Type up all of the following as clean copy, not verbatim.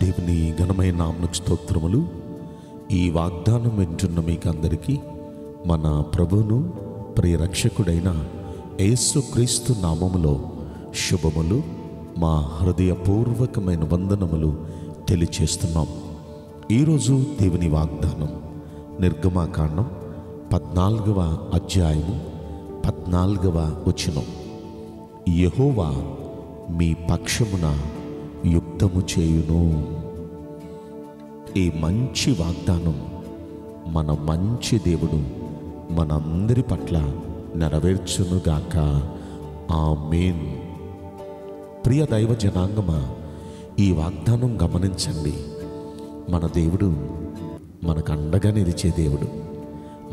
దేవుని ఘనమైన నామమునకు స్తోత్రములు. ఈ వాగ్దానం వింటున్న మీకందరికీ మన ప్రభువును ప్రియ రక్షకుడైన యేసుక్రీస్తు నామములో శుభములు, మా హృదయపూర్వకమైన వందనములు తెలియచేస్తున్నాం. ఈరోజు దేవుని వాగ్దానం నిర్గమకాండం 14వ అధ్యాయము 14వ వచనం. యెహోవా మీ పక్షమున యుద్ధము చేయును. ఈ మంచి వాగ్దానం మన మంచి దేవుడు మనందరి పట్ల నెరవేర్చునుగాక. ఆమేన్. ప్రియ దైవ జనాంగమా, ఈ వాగ్దానం గమనించండి. మన దేవుడు మనకు అండగా నిలిచే దేవుడు,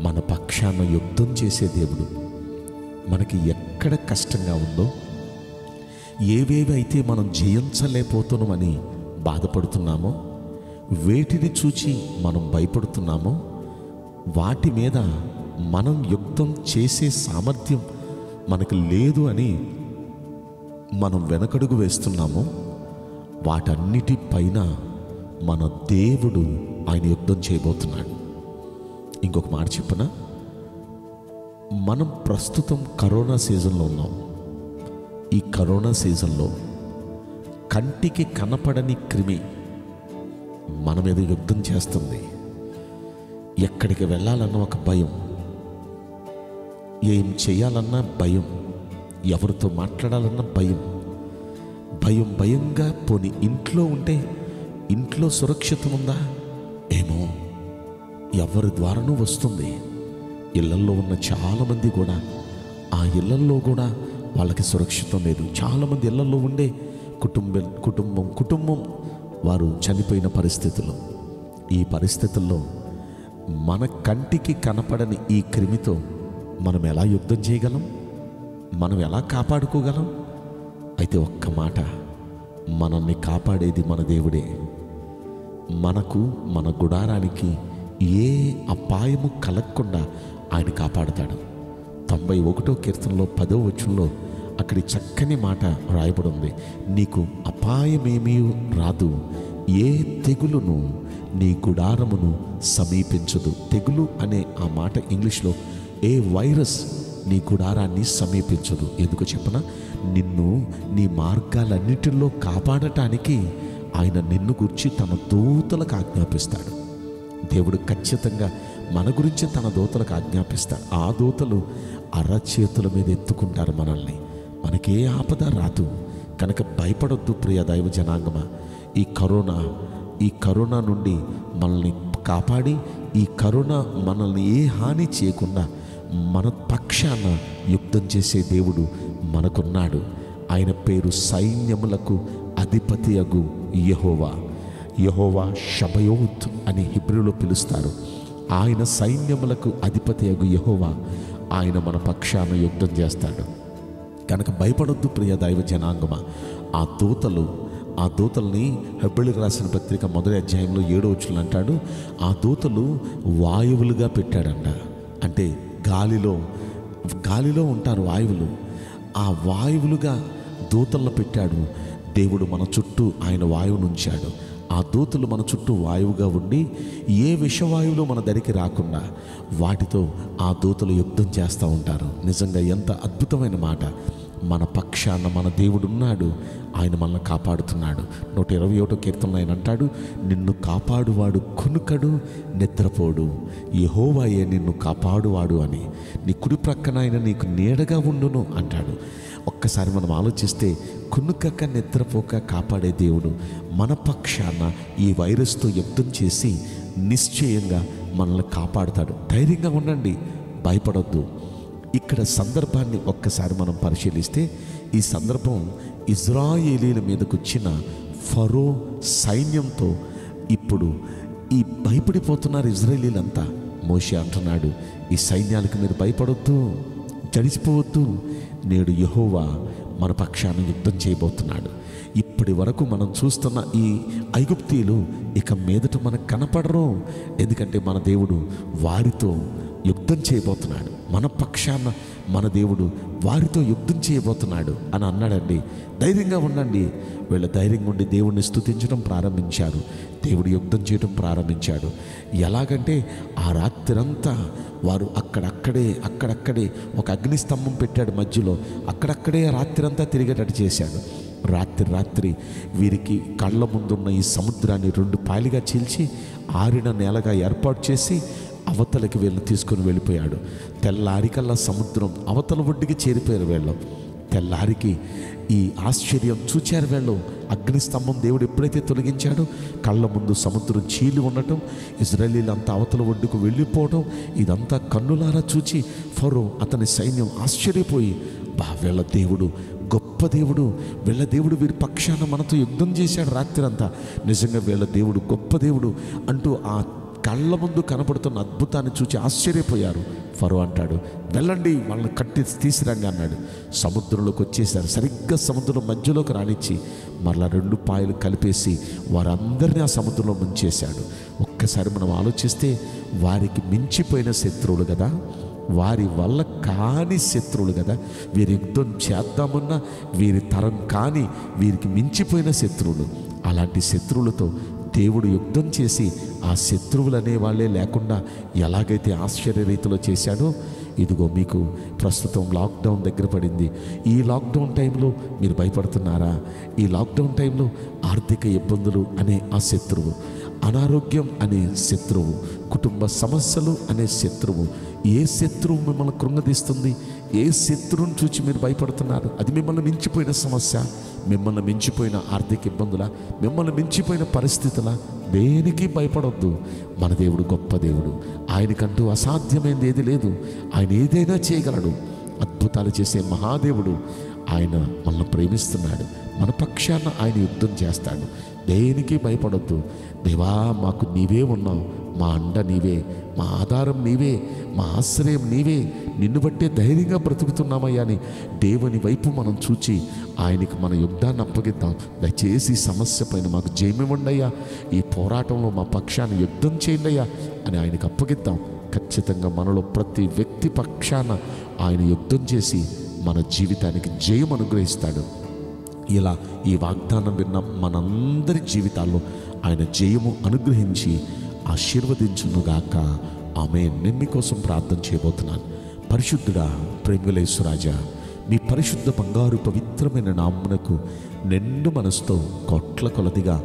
మన పక్షాన యుద్ధం చేసే దేవుడు. మనకి ఎక్కడ కష్టంగా ఉందో, ఏవేవైతే మనం జయించలేకపోతున్నామని బాధపడుతున్నామో, వేటిని చూచి మనం భయపడుతున్నామో, వాటి మీద మనం యుద్ధం చేసే సామర్థ్యం మనకు లేదు అని మనం వెనకడుగు వేస్తున్నామో, వాటన్నిటిపైన మన దేవుడు ఆయన యుద్ధం చేయబోతున్నాడు. ఇంకొక మాట చెప్పనా, మనం ప్రస్తుతం కరోనా సీజన్లో ఉన్నాం. ఈ కరోనా సీజన్లో కంటికి కనపడని క్రిమి మన మీద యుద్ధం చేస్తుంది. ఎక్కడికి వెళ్ళాలన్న ఒక భయం, ఏం చేయాలన్నా భయం, ఎవరితో మాట్లాడాలన్నా భయం, భయం భయంగా. పోనీ ఇంట్లో ఉంటే ఇంట్లో సురక్షితం ఉందా ఏమో, ఎవరి ద్వారానూ వస్తుంది. ఇళ్లల్లో ఉన్న చాలామంది కూడా ఆ ఇళ్లల్లో కూడా వాళ్ళకి సురక్షితం లేదు. చాలామంది ఇళ్లలో ఉండే కుటుంబం వారు చనిపోయిన పరిస్థితులు. ఈ పరిస్థితుల్లో మన కంటికి కనపడని ఈ క్రిమితో మనం ఎలా యుద్ధం చేయగలం, మనం ఎలా కాపాడుకోగలం? అయితే ఒక్క మాట, మనల్ని కాపాడేది మన దేవుడే. మనకు మన గుడారానికి ఏ అపాయము కలగకుండా ఆయన కాపాడతాడు. 91వ కీర్తనలో 10వ వచనంలో అక్కడి చక్కని మాట రాయబడి ఉంది. నీకు అపాయమేమీ రాదు, ఏ తెగులును నీ గుడారమును సమీపించదు. తెగులు అనే ఆ మాట ఇంగ్లీష్లో ఏ వైరస్ నీ గుడారాన్ని సమీపించదు. ఎందుకు చెప్పనా, నిన్ను నీ మార్గాలన్నిటిలో కాపాడటానికి ఆయన నిన్ను గురించి తన దూతలకు ఆజ్ఞాపిస్తాడు. దేవుడు ఖచ్చితంగా మన గురించి తన దూతలకు ఆజ్ఞాపిస్తాడు. ఆ దూతలు అరచేతుల మీద ఎత్తుకుంటారు మనల్ని. మనకే ఆపద రాదు కనుక భయపడొద్దు ప్రియ దైవ జనాంగమా. ఈ కరోనా నుండి మనల్ని కాపాడి, ఈ కరోనా మనల్ని ఏ హాని చేయకుండా మన పక్షాన యుద్ధం చేసే దేవుడు మనకున్నాడు. ఆయన పేరు సైన్యములకు అధిపతి అగు యెహోవా. యెహోవా షబయోత్ అని హిబ్రూలో పిలుస్తారు. ఆయన సైన్యములకు అధిపతి అగు యెహోవా, ఆయన మన పక్షాన యుద్ధం చేస్తాడు కనుక భయపడొద్దు ప్రియ దైవ జనాంగమా. ఆ దూతల్ని హెబ్రీయులకు రాసిన పత్రిక 1వ అధ్యాయంలో 7వ వచనం అంటాడు, ఆ దూతలు వాయువులుగా పెట్టాడంట. అంటే గాలిలో ఉంటారు వాయువులు. ఆ వాయువులుగా దూతలను పెట్టాడు. దేవుడు మన చుట్టూ ఆయన వాయువును ఉంచాడు. ఆ దూతలు మన చుట్టూ వాయువుగా ఉండి ఏ విషవాయువులు మన దగ్గరికి రాకుండా వాటితో ఆ దూతలు యుద్ధం చేస్తూ ఉంటారు. నిజంగా ఎంత అద్భుతమైన మాట. మన పక్షాన మన దేవుడు ఉన్నాడు, ఆయన మనల్ని కాపాడుతున్నాడు. 121వ కీర్తనలో ఆయన అంటాడు, నిన్ను కాపాడువాడు కునుకడు, నిద్రపోడు, యెహోవాయే నిన్ను కాపాడువాడు అని. నీ కుడి ప్రక్కన ఆయన నీకు నీడగా ఉండును అంటాడు. ఒక్కసారి మనం ఆలోచిస్తే, కునుకక నిద్రపోక కాపాడే దేవుడు మన పక్షాన ఈ వైరస్తో యుద్ధం చేసి నిశ్చయంగా మనల్ని కాపాడుతాడు. ధైర్యంగా ఉండండి, భయపడొద్దు. ఇక్కడ సందర్భాన్ని ఒక్కసారి మనం పరిశీలిస్తే, ఈ సందర్భం ఇజ్రాయేలీల మీదకు వచ్చిన ఫరో సైన్యంతో. ఇప్పుడు ఈ భయపడిపోతున్నారు ఇజ్రాయేలీలంతా. మోషే అంటున్నాడు, ఈ సైన్యాలకు మీరు భయపడొద్దు, జడిసిపోవద్దు. నేడు యెహోవా మన పక్షాన యుద్ధం చేయబోతున్నాడు. ఇప్పటి వరకు మనం చూస్తున్న ఈ ఐగుప్తీయులు ఇక మీదట మనకు కనపడరు, ఎందుకంటే మన దేవుడు వారితో యుద్ధం చేయబోతున్నాడు. మన పక్షాన మన దేవుడు వారితో యుద్ధం చేయబోతున్నాడు అని అన్నాడండి. ధైర్యంగా ఉండండి. వీళ్ళ ధైర్యంగా ఉండి దేవుడిని స్తుతించడం ప్రారంభించారు. దేవుడు యుద్ధం చేయడం ప్రారంభించాడు. ఎలాగంటే ఆ రాత్రంతా వారు అక్కడక్కడే ఒక అగ్నిస్తంభం పెట్టాడు, మధ్యలో అక్కడక్కడే రాత్రంతా తిరిగేటట్టు చేశాడు. రాత్రి వీరికి కళ్ళ ముందున్న ఈ సముద్రాన్ని రెండు పాయలుగా చీల్చి ఆరిన నేలగా ఏర్పాటు చేసి అవతలకి వీళ్ళని తీసుకొని వెళ్ళిపోయాడు. తెల్లారికల్లా సముద్రం అవతల ఒడ్డుకి చేరిపోయారు వీళ్ళు. తెల్లారికి ఈ ఆశ్చర్యం చూచారు వీళ్ళు. అగ్నిస్తంభం దేవుడు ఎప్పుడైతే తొలగించాడో కళ్ళ ముందు సముద్రం చీలి ఉండటం, ఇజ్రాయేలీలంతా అవతల ఒడ్డుకు వెళ్ళిపోవడం, ఇదంతా కన్నులారా చూచి ఫరో అతని సైన్యం ఆశ్చర్యపోయి, బా వీళ్ళ దేవుడు గొప్ప దేవుడు, వీళ్ళ దేవుడు వీరి పక్షాన మనతో యుద్ధం చేశాడు రాత్రి అంతా, నిజంగా వీళ్ళ దేవుడు గొప్ప దేవుడు అంటూ ఆ కళ్ళ ముందు కనపడుతున్న అద్భుతాన్ని చూచి ఆశ్చర్యపోయారు. ఫరో అంటాడు, వెళ్ళండి వాళ్ళని కట్టి తీసిరండి అన్నాడు. సముద్రంలోకి వచ్చేసారు. సరిగ్గా సముద్రం మధ్యలోకి రానిచ్చి మరలా రెండు పాయలు కలిపేసి వారందరినీ ఆ సముద్రంలో ముంచేశాడు. ఒక్కసారి మనం ఆలోచిస్తే వారికి మించిపోయిన శత్రువులు కదా, వారి వల్ల కాని శత్రువులు కదా, వీరి యుద్ధం చేద్దామన్నా వీరి తరం కాని వీరికి మించిపోయిన శత్రువులు. అలాంటి శత్రువులతో దేవుడు యుద్ధం చేసి ఆ శత్రువులు అనేవాళ్ళే లేకుండా ఎలాగైతే ఆశ్చర్య రీతిలో చేశాడో, ఇదిగో మీకు ప్రస్తుతం లాక్డౌన్ దగ్గర పడింది. ఈ లాక్డౌన్ టైంలో మీరు భయపడుతున్నారా? ఈ లాక్డౌన్ టైంలో ఆర్థిక ఇబ్బందులు అనే ఆ శత్రువు, అనారోగ్యం అనే శత్రువు, కుటుంబ సమస్యలు అనే శత్రువు, ఏ శత్రువు మిమ్మల్ని కృంగదీస్తుంది? ఏ శత్రువుని చూచి మీరు భయపడుతున్నారు? అది మిమ్మల్ని మించిపోయిన సమస్య, మిమ్మల్ని మించిపోయిన ఆర్థిక ఇబ్బందుల, మిమ్మల్ని మించిపోయిన పరిస్థితుల, దేనికి భయపడొద్దు. మన దేవుడు గొప్ప దేవుడు. ఆయనకంటూ అసాధ్యమైనది ఏది లేదు. ఆయన ఏదైనా చేయగలడు. అద్భుతాలు చేసే మహాదేవుడు. ఆయన మనల్ని ప్రేమిస్తున్నాడు. మన పక్షాన ఆయన యుద్ధం చేస్తాడు. దేనికి భయపడొద్దు. దేవా, మాకు నీవే ఉన్నావు, మా అండ నీవే, మా ఆధారం నీవే, మా ఆశ్రయం నీవే, నిన్ను బట్టే ధైర్యంగా బ్రతుకుతున్నామయ్యా అని దేవుని వైపు మనం చూచి ఆయనకి మన యుద్ధాన్ని అప్పగిద్దాం. దయచేసి సమస్య పైన మాకు జయమివ్వండయ్యా, ఈ పోరాటంలో మా పక్షాన్ని యుద్ధం చేయండి అయ్యా అని ఆయనకు అప్పగిద్దాం. ఖచ్చితంగా మనలో ప్రతి వ్యక్తి పక్షాన ఆయన యుద్ధం చేసి మన జీవితానికి జయం అనుగ్రహిస్తాడు. ఇలా ఈ వాగ్దానం విన్న మనందరి జీవితాల్లో ఆయన జయము అనుగ్రహించి ఆశీర్వదించునుగాక. ఆమేన్. నేను మీకోసం ప్రార్థన చేయబోతున్నాను. పరిశుద్ధుడా, ప్రేమలేశ్వరాజా, మీ పరిశుద్ధ బంగారు పవిత్రమైన నామమునకు నిండు మనసుతో కోట్ల కొలదిగా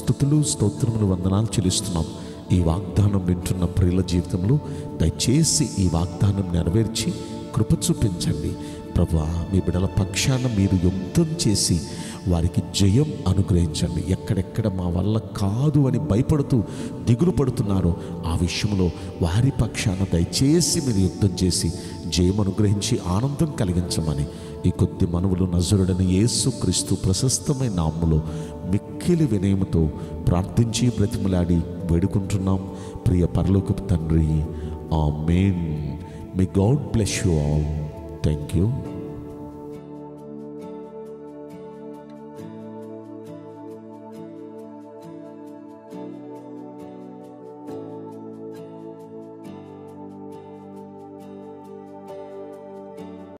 స్తుతులు స్తోత్రములు వందనాలు చెల్లిస్తున్నాం. ఈ వాగ్దానం వింటున్న ప్రియుల జీవితంలో దయచేసి ఈ వాగ్దానం నెరవేర్చి కృప చూపించండి ప్రభువా. మీ బిడ్డల పక్షాన మీరు యుద్ధం చేసి వారికి జయం అనుగ్రహించండి. ఎక్కడెక్కడ మా వల్ల కాదు అని భయపడుతూ దిగులు పడుతున్నారో ఆ విషయంలో వారి పక్షాన దయచేసి మీరు యుద్ధం చేసి జయం అనుగ్రహించి ఆనందం కలిగించమని ఈ కొద్ది మనవులు నజరుడని యేసు క్రీస్తు ప్రశస్తమైన నామములో మిక్కిలి వినయముతో ప్రార్థించి బ్రతిమలాడి వేడుకుంటున్నాం ప్రియ పరలోకపు తండ్రి. ఆమేన్. May God bless you all. Thank you.